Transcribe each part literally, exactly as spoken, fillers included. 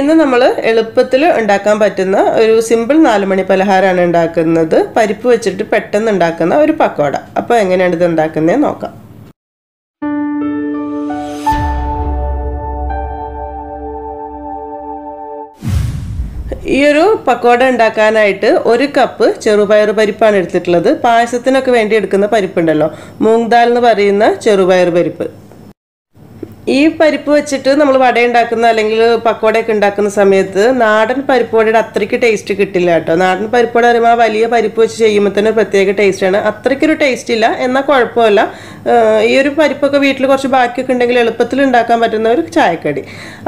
ഇന്ന് നമ്മൾ എളുപ്പത്തിൽ ഉണ്ടാക്കാൻ പറ്റുന്ന ഒരു സിമ്പിൾ നാല് മണി പലഹാരമാണ് ഉണ്ടാക്കുന്നത് പരിപ്പ് വെച്ചിട്ട് പെട്ടെന്ന് ഉണ്ടാക്കുന്ന ഒരു പക്കോട അപ്പോൾ എങ്ങനെയാണ് ഇത് ഉണ്ടാക്കുന്നതെന്ന് നോക്കാം ഈ ഒരു പക്കോട ഉണ്ടാക്കാനായിട്ട് ഒരു കപ്പ് ചെറുപയർ പരിപ്പാണ് എടുത്തിട്ടുള്ളത് പായസത്തിനൊക്കെ വേണ്ടി എടുക്കുന്ന പരിപ്പുണ്ടല്ലോ മൂംഗ് ദാൽ എന്ന് പറയുന്ന ചെറുപയർ പരിപ്പ് ഈ പരിപ്പ് വെച്ചിട്ട് നമ്മൾ വട ഉണ്ടാക്കുന്ന അല്ലെങ്കിൽ പക്കോട ഒക്കെ ഉണ്ടാക്കുന്ന സമയത്ത് നാടൻ പരിപ്പോടയുടെ അത്രയ്ക്ക് ടേസ്റ്റ് കിട്ടില്ല കേട്ടോ നാടൻ പരിപ്പോട പറയുമ്പോൾ വലിയ പരിപ്പ് വെച്ച് ചെയ്യുമ്പോൾ തന്നെ പ്രത്യേക ടേസ്റ്റാണ് അത്രയ്ക്കൊരു ടേസ്റ്റ് ഇല്ല എന്നാൽ കുഴപ്പമില്ല ഈ ഒരു പരിപ്പൊക്കെ വീട്ടിൽ കുറച്ച് ബാക്കിയൊക്കെ ഉണ്ടെങ്കിൽ എളുപ്പത്തിൽ ഉണ്ടാക്കാൻ പറ്റുന്ന ഒരു ചായക്കടി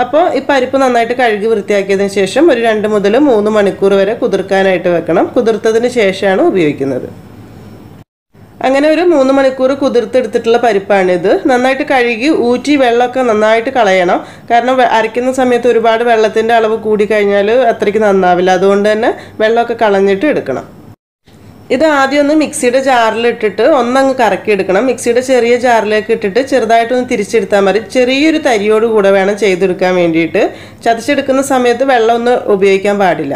അപ്പോൾ ഈ പരിപ്പ് നന്നായിട്ട് കഴുകി വൃത്തിയാക്കിയതിന് ശേഷം ഒരു രണ്ട് മുതൽ മൂന്ന് മണിക്കൂർ വരെ കുതിർക്കാനായിട്ട് വെക്കണം കുതിർത്തതിന് ശേഷമാണ് ഉപയോഗിക്കുന്നത് അങ്ങനെ ഒരു മൂന്ന് മണിക്കൂർ കുതിർത്തെടുത്തിട്ടുള്ള പരിപ്പാണിത് നന്നായിട്ട് കഴുകി ഊറ്റി വെള്ളമൊക്കെ നന്നായിട്ട് കളയണം കാരണം അരയ്ക്കുന്ന സമയത്ത് ഒരുപാട് വെള്ളത്തിൻ്റെ അളവ് കൂടിക്കഴിഞ്ഞാൽ അത്രയ്ക്ക് നന്നാവില്ല അതുകൊണ്ട് തന്നെ വെള്ളമൊക്കെ കളഞ്ഞിട്ട് എടുക്കണം ഇത് ആദ്യം ഒന്ന് മിക്സിയുടെ ജാറിലിട്ടിട്ട് ഒന്നങ്ങ് കറക്കിയെടുക്കണം മിക്സിയുടെ ചെറിയ ജാറിലേക്ക് ഇട്ടിട്ട് ചെറുതായിട്ടൊന്ന് തിരിച്ചെടുത്താൽ മതി ചെറിയൊരു തരിയോട് കൂടെ വേണം ചെയ്തെടുക്കാൻ വേണ്ടിയിട്ട് ചതച്ചെടുക്കുന്ന സമയത്ത് വെള്ളമൊന്നും ഉപയോഗിക്കാൻ പാടില്ല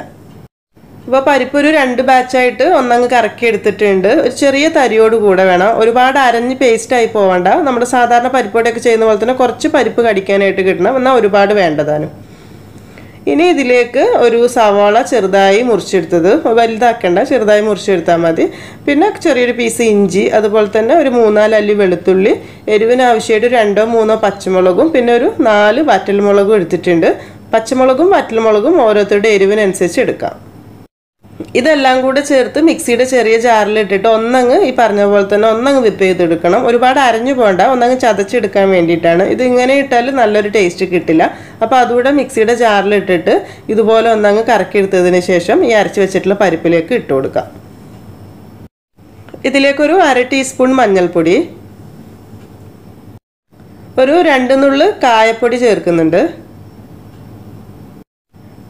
അപ്പോൾ പരിപ്പ് ഒരു രണ്ട് ബാച്ചായിട്ട് ഒന്നങ്ങ് കറക്കി എടുത്തിട്ടുണ്ട് ഒരു ചെറിയ തരിയോട് കൂടെ വേണം ഒരുപാട് അരഞ്ഞ് പേസ്റ്റായി പോകണ്ട നമ്മുടെ സാധാരണ പരിപ്പോടൊക്കെ ചെയ്യുന്ന പോലെ തന്നെ കുറച്ച് പരിപ്പ് കടിക്കാനായിട്ട് കിട്ടണം എന്നാൽ ഒരുപാട് വേണ്ടതാണ് ഇനി ഇതിലേക്ക് ഒരു സവാള ചെറുതായി മുറിച്ചെടുത്തത് വലുതാക്കേണ്ട ചെറുതായി മുറിച്ചെടുത്താൽ മതി പിന്നെ ചെറിയൊരു പീസ് ഇഞ്ചി അതുപോലെ തന്നെ ഒരു മൂന്നാല് അല്ലി വെളുത്തുള്ളി എരിവിന് ആവശ്യമായിട്ട് രണ്ടോ മൂന്നോ പച്ചമുളകും പിന്നെ ഒരു നാല് വറ്റൽമുളകും എടുത്തിട്ടുണ്ട് പച്ചമുളകും വറ്റൽമുളകും ഓരോരുത്തരുടെ എരിവിനനുസരിച്ച് എടുക്കാം ഇതെല്ലാം കൂടെ ചേർത്ത് മിക്സിയുടെ ചെറിയ ജാറിലിട്ടിട്ട് ഒന്നങ്ങ് ഈ പറഞ്ഞ പോലെ തന്നെ ഒന്നങ്ങ് വിപ്പ് ചെയ്തെടുക്കണം ഒരുപാട് അരഞ്ഞു പോകണ്ട ഒന്നങ്ങ് ചതച്ചെടുക്കാൻ വേണ്ടിയിട്ടാണ് ഇത് ഇങ്ങനെ ഇട്ടാൽ നല്ലൊരു ടേസ്റ്റ് കിട്ടില്ല അപ്പോൾ അതുകൂടെ മിക്സിയുടെ ജാറിലിട്ടിട്ട് ഇതുപോലെ ഒന്നങ്ങ് കറക്കിയെടുത്തതിന് ശേഷം ഈ അരച്ച് വെച്ചിട്ടുള്ള പരിപ്പിലേക്ക് ഇട്ട് കൊടുക്കാം ഇതിലേക്കൊരു അര ടീസ്പൂൺ മഞ്ഞൾപ്പൊടി ഒരു രണ്ട് നുള്ള് കായപ്പൊടി ചേർക്കുന്നുണ്ട്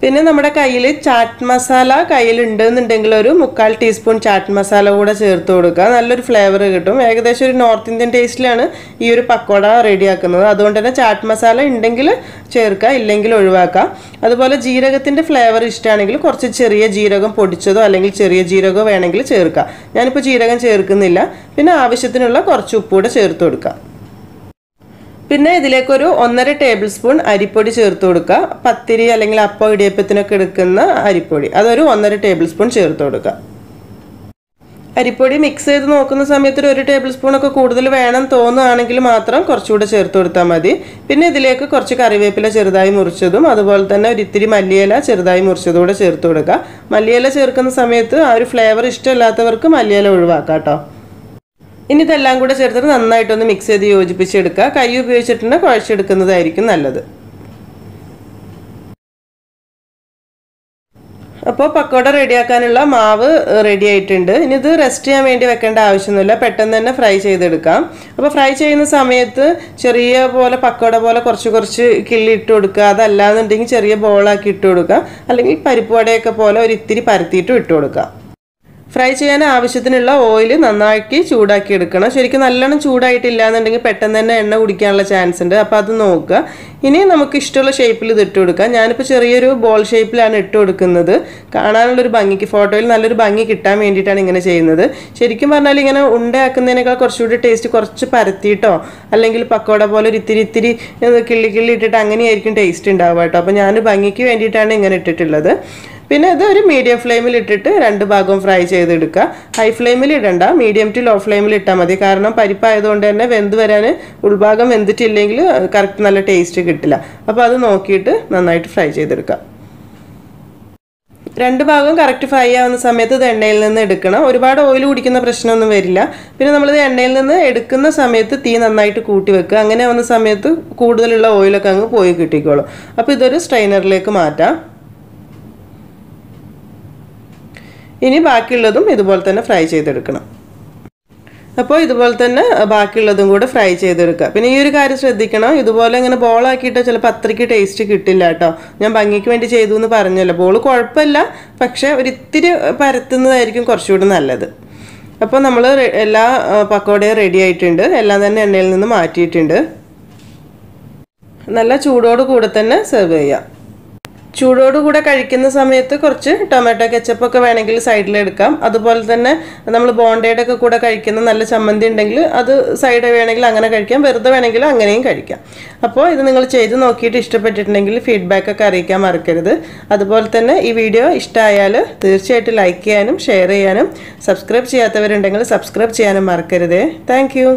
പിന്നെ നമ്മുടെ കയ്യിൽ ചാറ്റ് മസാല കയ്യിലുണ്ടെന്നുണ്ടെങ്കിൽ ഒരു മുക്കാൽ ടീസ്പൂൺ ചാറ്റ് മസാല കൂടെ ചേർത്ത് കൊടുക്കുക നല്ലൊരു ഫ്ലേവർ കിട്ടും ഏകദേശം ഒരു നോർത്ത് ഇന്ത്യൻ ടേസ്റ്റിലാണ് ഈ ഒരു പക്കോട റെഡിയാക്കുന്നത് അതുകൊണ്ട് തന്നെ ചാറ്റ് മസാല ഉണ്ടെങ്കിൽ ചേർക്കുക ഇല്ലെങ്കിൽ ഒഴിവാക്കാം അതുപോലെ ജീരകത്തിൻ്റെ ഫ്ലേവർ ഇഷ്ടമാണെങ്കിൽ കുറച്ച് ചെറിയ ജീരകം പൊടിച്ചതോ അല്ലെങ്കിൽ ചെറിയ ജീരകമോ വേണമെങ്കിൽ ചേർക്കുക ഞാനിപ്പോൾ ജീരകം ചേർക്കുന്നില്ല പിന്നെ ആവശ്യത്തിനുള്ള കുറച്ച് ഉപ്പ് കൂടെ ചേർത്ത് കൊടുക്കുക പിന്നെ ഇതിലേക്കൊരു ഒന്നര ടേബിൾ സ്പൂൺ അരിപ്പൊടി ചേർത്ത് കൊടുക്കുക പത്തിരി അല്ലെങ്കിൽ അപ്പം ഇടിയപ്പത്തിനൊക്കെ എടുക്കുന്ന അരിപ്പൊടി അതൊരു ഒന്നര ടേബിൾ സ്പൂൺ ചേർത്ത് കൊടുക്കുക അരിപ്പൊടി മിക്സ് ചെയ്ത് നോക്കുന്ന സമയത്ത് ഒരു ടേബിൾ സ്പൂണൊക്കെ കൂടുതൽ വേണം തോന്നുകയാണെങ്കിൽ മാത്രം കുറച്ചുകൂടെ ചേർത്ത് കൊടുത്താൽ മതി പിന്നെ ഇതിലേക്ക് കുറച്ച് കറിവേപ്പില ചെറുതായി മുറിച്ചതും അതുപോലെ തന്നെ ഒരു ഇത്തിരി മല്ലിയില ചെറുതായി മുറിച്ചതും കൂടെ ചേർത്ത് കൊടുക്കുക മല്ലിയില ചേർക്കുന്ന സമയത്ത് ആ ഒരു ഫ്ലേവർ ഇഷ്ടമില്ലാത്തവർക്ക് മല്ലിയില ഒഴിവാക്കാം കേട്ടോ ഇനി ഇതെല്ലാം കൂടെ ചേർത്തിട്ട് നന്നായിട്ടൊന്ന് മിക്സ് ചെയ്ത് യോജിപ്പിച്ചെടുക്കുക കൈ ഉപയോഗിച്ചിട്ടുണ്ട് കുഴച്ചെടുക്കുന്നതായിരിക്കും നല്ലത് അപ്പോൾ പക്കോട റെഡിയാക്കാനുള്ള മാവ് റെഡി ആയിട്ടുണ്ട് ഇനി ഇത് റെസ്റ്റ് ചെയ്യാൻ വേണ്ടി വെക്കേണ്ട ആവശ്യമൊന്നുമില്ല പെട്ടെന്ന് തന്നെ ഫ്രൈ ചെയ്തെടുക്കാം അപ്പോൾ ഫ്രൈ ചെയ്യുന്ന സമയത്ത് ചെറിയ പോലെ പക്കോട പോലെ കുറച്ച് കുറച്ച് കിള്ളി ഇട്ട് കൊടുക്കുക അതല്ലാന്നുണ്ടെങ്കിൽ ചെറിയ ബോളാക്കി ഇട്ട് കൊടുക്കുക അല്ലെങ്കിൽ പരിപ്പ് വടയൊക്കെ പോലെ ഒരു ഇത്തിരി പരത്തിയിട്ടും ഇട്ട് കൊടുക്കുക ഫ്രൈ ചെയ്യാൻ ആവശ്യത്തിനുള്ള ഓയിൽ നന്നാക്കി ചൂടാക്കി എടുക്കണം ശരിക്കും നല്ലോണം ചൂടായിട്ടില്ല എന്നുണ്ടെങ്കിൽ പെട്ടെന്ന് തന്നെ എണ്ണ കുടിക്കാനുള്ള ചാൻസ് ഉണ്ട് അപ്പോൾ അത് നോക്കുക ഇനി നമുക്ക് ഇഷ്ടമുള്ള ഷേപ്പിൽ ഇത് ഇട്ട് കൊടുക്കാം ഞാനിപ്പോൾ ചെറിയൊരു ബോൾ ഷേപ്പിലാണ് ഇട്ട് കൊടുക്കുന്നത് കാണാനുള്ളൊരു ഭംഗിക്ക് ഫോട്ടോയിൽ നല്ലൊരു ഭംഗി കിട്ടാൻ വേണ്ടിയിട്ടാണ് ഇങ്ങനെ ചെയ്യുന്നത് ശരിക്കും പറഞ്ഞാൽ ഇങ്ങനെ ഉണ്ടയാക്കുന്നതിനേക്കാൾ കുറച്ചുകൂടി ടേസ്റ്റ് കുറച്ച് പരത്തിയിട്ടോ അല്ലെങ്കിൽ പക്കോട പോലെ ഒരു ഇത്തിരി ഇത്തിരി കിള്ളി കിള്ളി ഇട്ടിട്ട് അങ്ങനെയായിരിക്കും ടേസ്റ്റ് ഉണ്ടാവുക കേട്ടോ അപ്പോൾ ഞാൻ ഭംഗിക്ക് വേണ്ടിയിട്ടാണ് ഇങ്ങനെ ഇട്ടിട്ടുള്ളത് പിന്നെ ഇത് ഒരു മീഡിയം ഫ്ലെയിമിൽ ഇട്ടിട്ട് രണ്ട് ഭാഗവും ഫ്രൈ ചെയ്തെടുക്കുക ഹൈ ഫ്ലെയിമിൽ ഇടണ്ട മീഡിയം ടു ലോ ഫ്ലെയിമിൽ ഇട്ടാൽ മതി കാരണം പരിപ്പായതുകൊണ്ട് തന്നെ വെന്ത് വരാൻ ഉൾഭാഗം വെന്തിട്ടില്ലെങ്കിൽ കറക്റ്റ് നല്ല ടേസ്റ്റ് കിട്ടില്ല അപ്പോൾ അത് നോക്കിയിട്ട് നന്നായിട്ട് ഫ്രൈ ചെയ്തെടുക്കുക രണ്ട് ഭാഗവും കറക്റ്റ് ഫ്രൈ ആവുന്ന സമയത്ത് ഇത് എണ്ണയിൽ നിന്ന് എടുക്കണം ഒരുപാട് ഓയിൽ കുടിക്കുന്ന പ്രശ്നമൊന്നും വരില്ല പിന്നെ നമ്മളിത് എണ്ണയിൽ നിന്ന് എടുക്കുന്ന സമയത്ത് തീ നന്നായിട്ട് കൂട്ടി വെക്കുക അങ്ങനെ ആവുന്ന സമയത്ത് കൂടുതലുള്ള ഓയിലൊക്കെ അങ്ങ് പോയി കിട്ടിക്കോളും അപ്പോൾ ഇതൊരു സ്ട്രെയിനറിലേക്ക് മാറ്റാം ഇനി ബാക്കിയുള്ളതും ഇതുപോലെ തന്നെ ഫ്രൈ ചെയ്തെടുക്കണം അപ്പോൾ ഇതുപോലെ തന്നെ ബാക്കിയുള്ളതും കൂടെ ഫ്രൈ ചെയ്തെടുക്കുക പിന്നെ ഈ ഒരു കാര്യം ശ്രദ്ധിക്കണം ഇതുപോലെ ഇങ്ങനെ ബോളാക്കിയിട്ട് ചിലപ്പോൾ അത്രയ്ക്ക് ടേസ്റ്റ് കിട്ടില്ല കേട്ടോ ഞാൻ ഭംഗിക്ക് വേണ്ടി ചെയ്തു എന്ന് പറഞ്ഞല്ലോ ബോൾ കുഴപ്പമില്ല പക്ഷേ ഒരിത്തിരി പരത്തുന്നതായിരിക്കും കുറച്ചുകൂടി നല്ലത് അപ്പോൾ നമ്മൾ എല്ലാ പക്കോടയും റെഡി ആയിട്ടുണ്ട് എല്ലാം തന്നെ എണ്ണയിൽ നിന്ന് മാറ്റിയിട്ടുണ്ട് നല്ല ചൂടോട് കൂടെ തന്നെ സെർവ് ചെയ്യാം ചൂടോട് കൂടി കഴിക്കുന്ന സമയത്ത് കുറച്ച് ടൊമാറ്റോ കെച്ചപ്പ് ഒക്കെ വേണമെങ്കിൽ സൈഡിൽ എടുക്കാം അതുപോലെ തന്നെ നമ്മൾ ബോണ്ടേഡ് ഒക്കെ കൂടി കഴിക്കുന്ന നല്ല ചമ്മന്തി ഉണ്ടെങ്കിൽ അത് സൈഡ് വേണമെങ്കിൽ അങ്ങനെ കഴിക്കാം വെറുതെ വേണമെങ്കിൽ അങ്ങനെയും കഴിക്കാം അപ്പോൾ ഇത് നിങ്ങൾ ചെയ്തു നോക്കിയിട്ട് ഇഷ്ടപ്പെട്ടിട്ടുണ്ടെങ്കിൽ ഫീഡ്ബാക്ക് ഒക്കെ അറിയിക്കാൻ മറക്കരുത് അതുപോലെ തന്നെ ഈ വീഡിയോ ഇഷ്ടായാൽ തീർച്ചയായിട്ടും ലൈക്ക് ചെയ്യാനും ഷെയർ ചെയ്യാനും സബ്സ്ക്രൈബ് ചെയ്യാത്തവരുണ്ടെങ്കിൽ സബ്സ്ക്രൈബ് ചെയ്യാനും മറക്കരുത് താങ്ക്യൂ